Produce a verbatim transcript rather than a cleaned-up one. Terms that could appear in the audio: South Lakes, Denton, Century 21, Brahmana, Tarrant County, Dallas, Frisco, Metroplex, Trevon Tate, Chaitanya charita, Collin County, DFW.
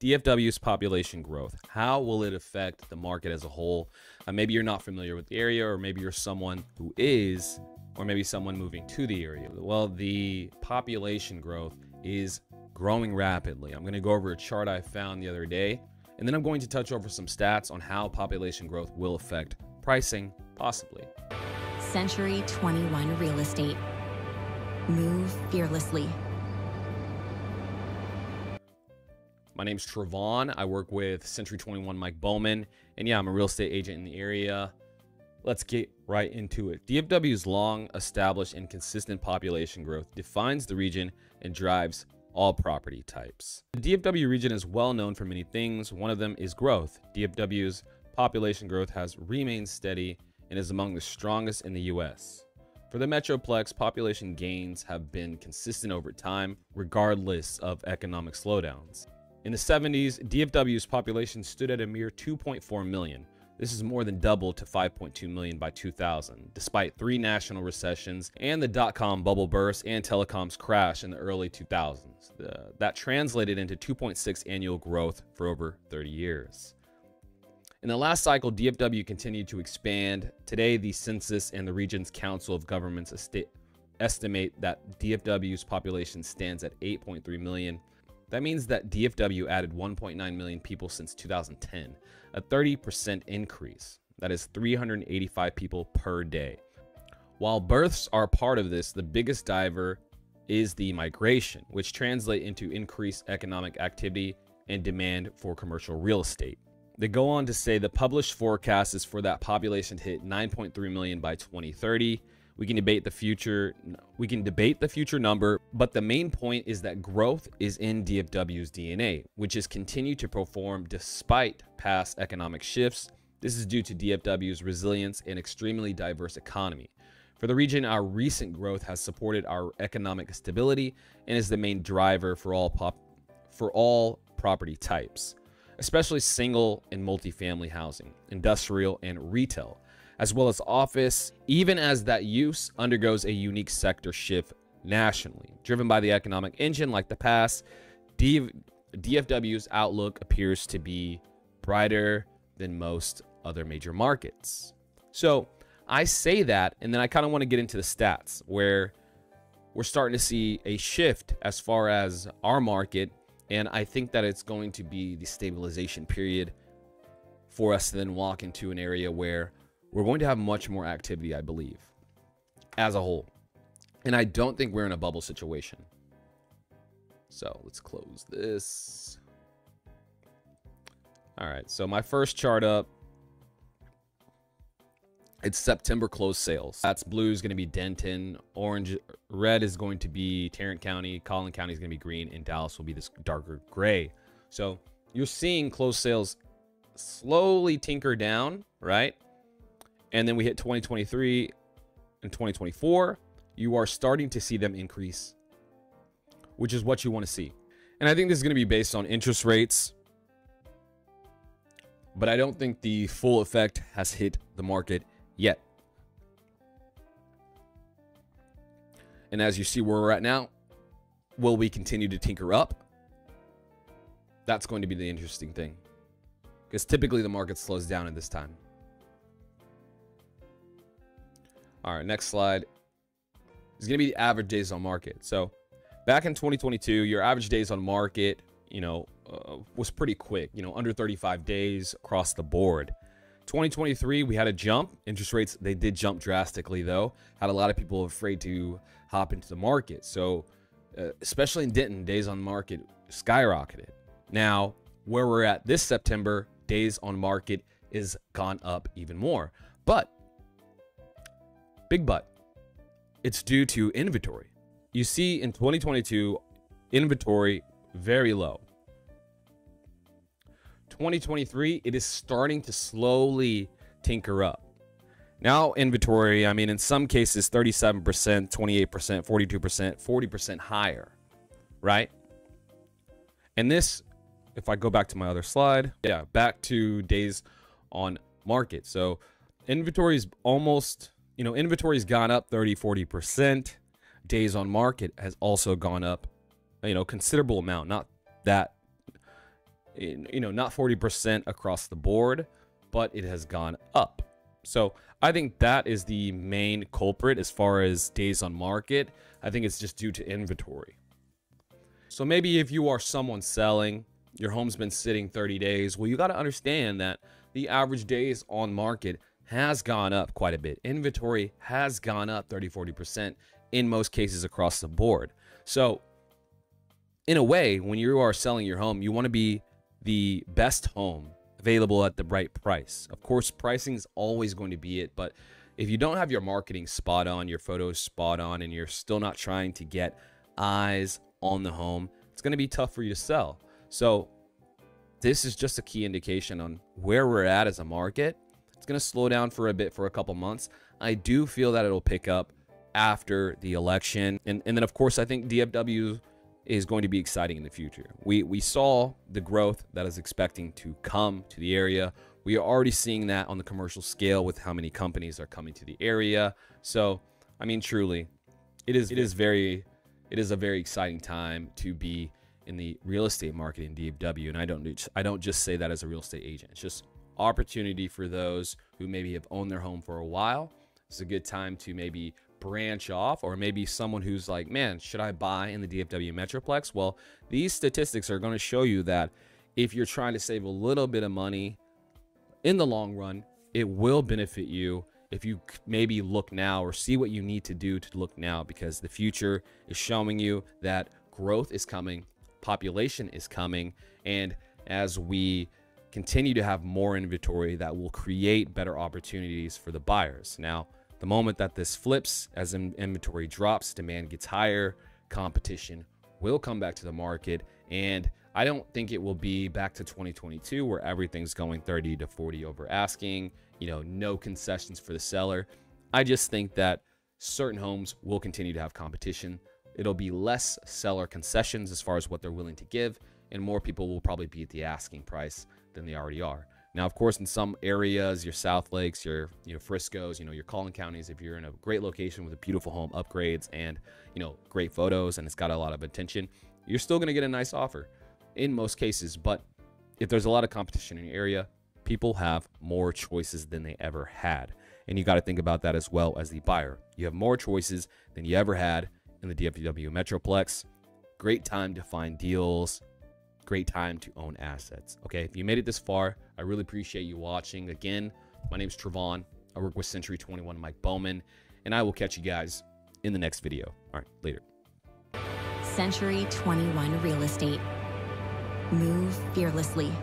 D F W's population growth. How will it affect the market as a whole? Uh, maybe you're not familiar with the area, or maybe you're someone who is, or maybe someone moving to the area. Well, the population growth is growing rapidly. I'm going to go over a chart I found the other day, and then I'm going to touch over some stats on how population growth will affect pricing, possibly. Century twenty-one Real Estate. Move fearlessly. My name's Trevon. I work with Century twenty-one Mike Bowman. And yeah, I'm a real estate agent in the area. Let's get right into it. D F W's long established and consistent population growth defines the region and drives all property types. The D F W region is well known for many things. One of them is growth. D F W's population growth has remained steady and is among the strongest in the U S For the Metroplex, population gains have been consistent over time, regardless of economic slowdowns. In the seventies, D F W's population stood at a mere two point four million. This is more than double to five point two million by two thousand, despite three national recessions and the dot-com bubble burst and telecoms crash in the early two thousands. The, that translated into two point six annual growth for over thirty years. In the last cycle, D F W continued to expand. Today, the Census and the Region's Council of Governments est- estimate that D F W's population stands at eight point three million. That means that D F W added one point nine million people since two thousand ten, a thirty percent increase. That is three hundred eighty-five people per day. While births are part of this, the biggest driver is the migration, which translates into increased economic activity and demand for commercial real estate. They go on to say the published forecast is for that population to hit nine point three million by twenty thirty. We can debate the future. We can debate the future number, but the main point is that growth is in D F W's D N A, which is continued to perform despite past economic shifts. This is due to D F W's resilience and extremely diverse economy. For the region, our recent growth has supported our economic stability and is the main driver for all pop, for all property types, especially single and multifamily housing, industrial and retail, as well as office, even as that use undergoes a unique sector shift nationally. Driven by the economic engine like the past, D F W's outlook appears to be brighter than most other major markets. So I say that, and then I kind of want to get into the stats where we're starting to see a shift as far as our market. And I think that it's going to be the stabilization period for us to then walk into an area where we're going to have much more activity, I believe, as a whole. And I don't think we're in a bubble situation. So let's close this. All right, so my first chart up, it's September closed sales. That's blue is going to be Denton, orange, red is going to be Tarrant County, Collin County is going to be green, and Dallas will be this darker gray. So you're seeing closed sales slowly tinker down, right? And then we hit twenty twenty-three and twenty twenty-four. You are starting to see them increase, which is what you want to see. And I think this is going to be based on interest rates, but I don't think the full effect has hit the market yet. And as you see where we're at now, will we continue to tinker up? That's going to be the interesting thing, because typically the market slows down at this time. All right, next slide is going to be the average days on market. So back in twenty twenty-two, your average days on market, you know, uh, was pretty quick, you know, under thirty-five days across the board. twenty twenty-three, we had a jump. Interest rates, they did jump drastically, though. Had a lot of people afraid to hop into the market. So uh, especially in Denton, days on market skyrocketed. Now, where we're at this September, days on market is gone up even more. But big but, it's due to inventory. You see in twenty twenty-two, inventory very low. twenty twenty-three, it is starting to slowly tinker up. Now inventory, I mean, in some cases, thirty-seven percent, twenty-eight percent, forty-two percent, forty percent higher, right? And this, if I go back to my other slide, yeah, back to days on market. So inventory is almost... You know, inventory's gone up thirty, forty percent. Days on market has also gone up, you know, considerable amount. Not that you know, not forty percent across the board, but it has gone up. So I think that is the main culprit as far as days on market. I think it's just due to inventory. So maybe if you are someone selling, your home's been sitting thirty days, well, you got to understand that the average days on market has gone up quite a bit. Inventory has gone up thirty, forty percent in most cases across the board. So in a way, when you are selling your home, you want to be the best home available at the right price. Of course, pricing is always going to be it, but if you don't have your marketing spot on, your photos spot on, and you're still not trying to get eyes on the home, it's going to be tough for you to sell. So this is just a key indication on where we're at as a market. It's going to slow down for a bit, for a couple months. I do feel that it'll pick up after the election. And, and then, of course, I think D F W is going to be exciting in the future. We, we saw the growth that is expecting to come to the area. We are already seeing that on the commercial scale with how many companies are coming to the area. So, I mean, truly, it is, it is, very, it is a very exciting time to be in the real estate market in D F W. And I don't, I don't just say that as a real estate agent. It's just opportunity for those who maybe have owned their home for a while. It's a good time to maybe branch off, or maybe someone who's like, man, should I buy in the D F W Metroplex? Well, these statistics are going to show you that if you're trying to save a little bit of money in the long run, it will benefit you if you maybe look now or see what you need to do to look now, because the future is showing you that growth is coming, population is coming, and as we continue to have more inventory, that will create better opportunities for the buyers. Now, the moment that this flips, as inventory drops, demand gets higher, competition will come back to the market, and I don't think it will be back to twenty twenty-two where everything's going thirty to forty over asking, you know, no concessions for the seller. I just think that certain homes will continue to have competition. It'll be less seller concessions as far as what they're willing to give, and more people will probably be at the asking price than they already are. Now, of course, in some areas, your South Lakes, your you know, Friscos, you know, your Collin Counties, if you're in a great location with a beautiful home, upgrades, and you know, great photos, and it's got a lot of attention, you're still going to get a nice offer in most cases. But if there's a lot of competition in your area, people have more choices than they ever had, and you got to think about that as well as the buyer. You have more choices than you ever had in the D F W Metroplex. Great time to find deals. Great time to own assets. Okay, if you made it this far, I really appreciate you watching. Again, my name is Trevon. I work with Century twenty-one Mike Bowman, and I will catch you guys in the next video. All right, later. Century twenty-one Real Estate. Move fearlessly.